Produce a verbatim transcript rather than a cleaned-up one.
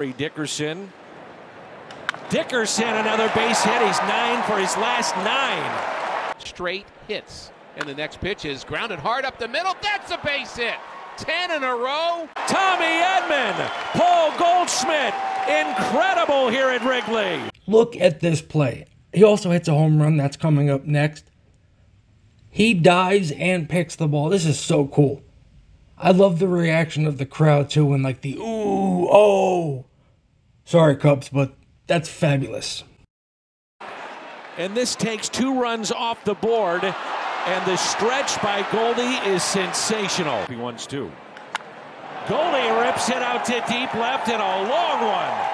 Corey Dickerson. Dickerson, another base hit. He's nine for his last nine. Straight hits. And the next pitch is grounded hard up the middle. That's a base hit. ten in a row. Tommy Edman, Paul Goldschmidt. Incredible here at Wrigley. Look at this play. He also hits a home run. That's coming up next. He dives and picks the ball. This is so cool. I love the reaction of the crowd, too, and like the ooh, oh. Sorry, Cubs, but that's fabulous. And this takes two runs off the board, and the stretch by Goldie is sensational. He wants two. Goldie rips it out to deep left and a long one.